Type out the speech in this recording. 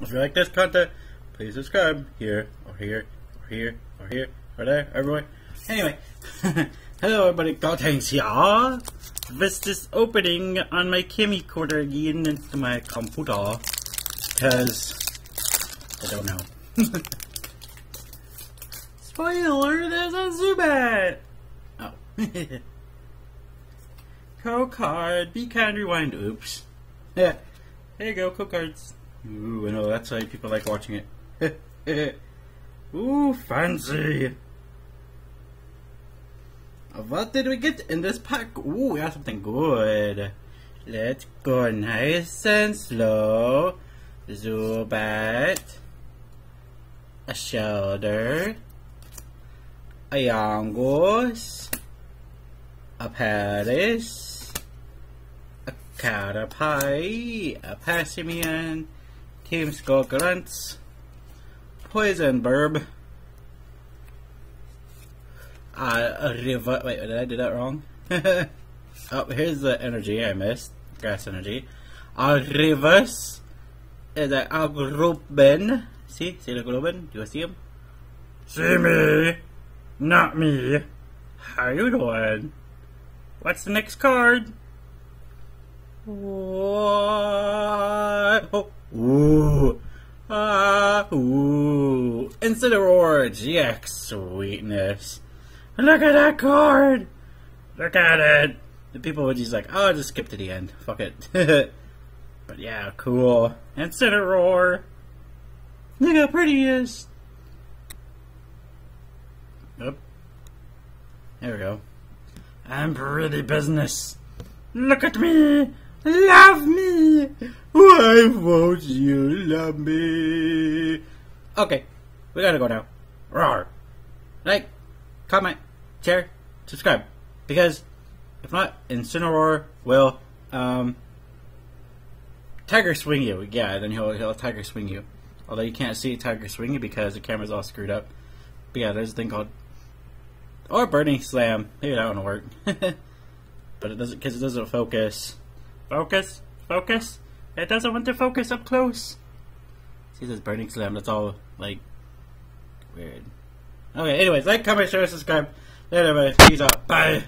If you like this content, please subscribe here, or here, or here, or here, or there, everywhere. Anyway, hello everybody, Gotenks here. This is opening on my camcorder again into my computer, because I don't know. Spoiler, there's a Zubat! Oh. Co-card, be kind, rewind, oops. Yeah, there you go, co-cards. Ooh, I know, that's why people like watching it. Ooh, fancy! What did we get in this pack? Ooh, we got something good. Let's go nice and slow. Zubat. A shoulder. A Yangos. A Paris. A Catapai. A Pasimian. Team Skull Grunts. Poison Burb. A river. Wait, did I do that wrong? Oh, here's the energy I missed. Grass energy. A reverse is a Grubbin. See the Grubbin? Do you see him? See me, not me. How you doing? What's the next card? What? Oh, ooh, ooh. Incineroar GX sweetness. Look at that card! Look at it! The people were just like, oh, just skip to the end. Fuck it. But yeah, cool. Incineroar! Look how pretty he is! Oop. There we go. I'm pretty business. Look at me! Love me! Why won't you love me? Okay, we gotta go now. Roar! Like, comment, share, subscribe, because if not, Incineroar will Tiger Swing you. Yeah, then he'll Tiger Swing you. Although you can't see Tiger Swing you because the camera's all screwed up. But yeah, there's a thing called or Burning Slam. Maybe that won't work, but it doesn't because it doesn't focus. Focus. It doesn't want to focus up close. See this Burning Slam? That's all like weird. Okay, anyways, like, comment, share, subscribe. Later, everybody. Peace out. Bye.